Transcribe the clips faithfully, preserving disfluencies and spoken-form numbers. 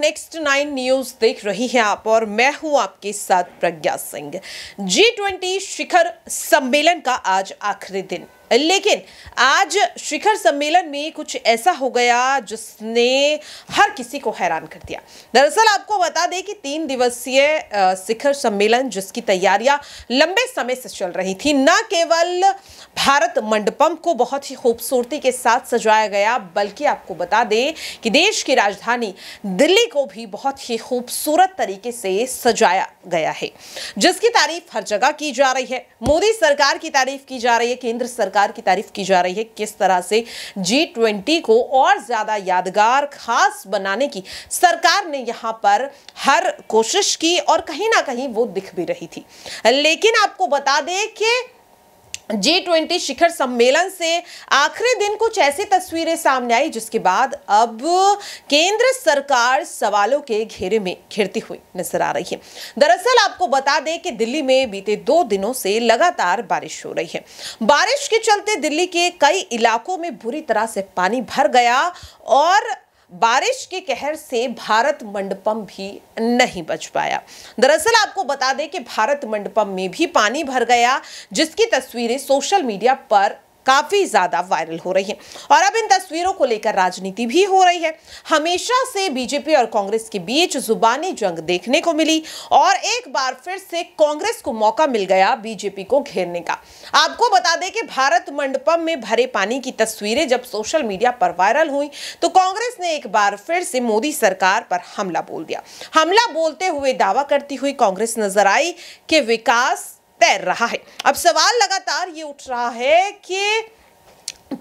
Next nine news देख रही हैं आप और मैं हूं आपके साथ प्रज्ञा सिंह। जी ट्वेंटी शिखर सम्मेलन का आज आखिरी दिन, लेकिन आज शिखर सम्मेलन में कुछ ऐसा हो गया जिसने हर किसी को हैरान कर दिया। दरअसल आपको बता दें कि तीन दिवसीय शिखर सम्मेलन जिसकी तैयारियां लंबे समय से चल रही थी, न केवल भारत मंडपम को बहुत ही खूबसूरती के साथ सजाया गया, बल्कि आपको बता दें कि देश की राजधानी दिल्ली को भी बहुत ही खूबसूरत तरीके से सजाया गया है, जिसकी तारीफ हर जगह की जा रही है। मोदी सरकार की तारीफ की जा रही है, केंद्र सरकार की तारीफ की जा रही है, किस तरह से जी ट्वेंटी को और ज्यादा यादगार खास बनाने की सरकार ने यहां पर हर कोशिश की और कहीं ना कहीं वो दिख भी रही थी। लेकिन आपको बता दें कि जी ट्वेंटी शिखर सम्मेलन से आखिरी दिन कुछ ऐसी तस्वीरें सामने आई जिसके बाद अब केंद्र सरकार सवालों के घेरे में घिरती हुई नजर आ रही है। दरअसल आपको बता दें कि दिल्ली में बीते दो दिनों से लगातार बारिश हो रही है। बारिश के चलते दिल्ली के कई इलाकों में बुरी तरह से पानी भर गया और बारिश के कहर से भारत मंडपम भी नहीं बच पाया। दरअसल आपको बता दें कि भारत मंडपम में भी पानी भर गया, जिसकी तस्वीरें सोशल मीडिया पर काफी ज्यादा वायरल हो रही है और अब इन तस्वीरों को लेकर राजनीति भी हो रही है। हमेशा से बीजेपी और कांग्रेस के बीच जुबानी जंग देखने को मिली और एक बार फिर से कांग्रेस को मौका मिल गया बीजेपी को घेरने का। आपको बता दें कि भारत मंडपम में भरे पानी की तस्वीरें जब सोशल मीडिया पर वायरल हुई तो कांग्रेस ने एक बार फिर से मोदी सरकार पर हमला बोल दिया। हमला बोलते हुए दावा करती हुई कांग्रेस नजर आई कि विकास तैर रहा है। अब सवाल लगातार ये उठ रहा है कि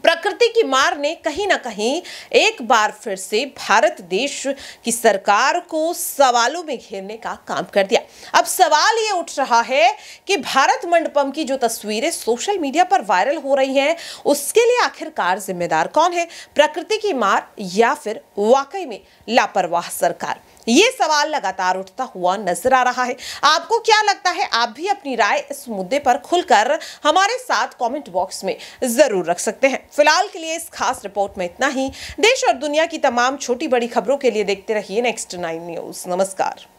प्रकृति की मार ने कहीं ना कहीं एक बार फिर से भारत देश की सरकार को सवालों में घेरने का काम कर दिया। अब सवाल ये उठ रहा है कि भारत मंडपम की जो तस्वीरें सोशल मीडिया पर वायरल हो रही हैं उसके लिए आखिरकार जिम्मेदार कौन है, प्रकृति की मार या फिर वाकई में लापरवाह सरकार? ये सवाल लगातार उठता हुआ नजर आ रहा है। आपको क्या लगता है? आप भी अपनी राय इस मुद्दे पर खुलकर हमारे साथ कमेंट बॉक्स में जरूर रख सकते हैं। फिलहाल के लिए इस खास रिपोर्ट में इतना ही। देश और दुनिया की तमाम छोटी बड़ी खबरों के लिए देखते रहिए नेक्स्ट नाइन न्यूज। नमस्कार।